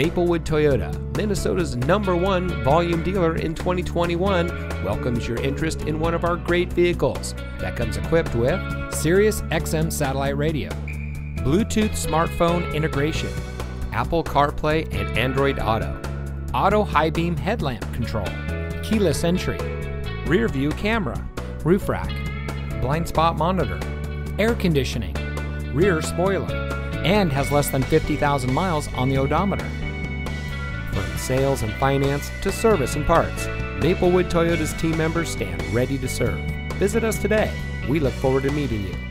Maplewood Toyota, Minnesota's #1 volume dealer in 2021, welcomes your interest in one of our great vehicles that comes equipped with Sirius XM satellite radio, Bluetooth smartphone integration, Apple CarPlay and Android Auto, auto high beam headlamp control, keyless entry, rear view camera, roof rack, blind spot monitor, air conditioning, rear spoiler, and has less than 50,000 miles on the odometer. From sales and finance to service and parts, Maplewood Toyota's team members stand ready to serve. Visit us today. We look forward to meeting you.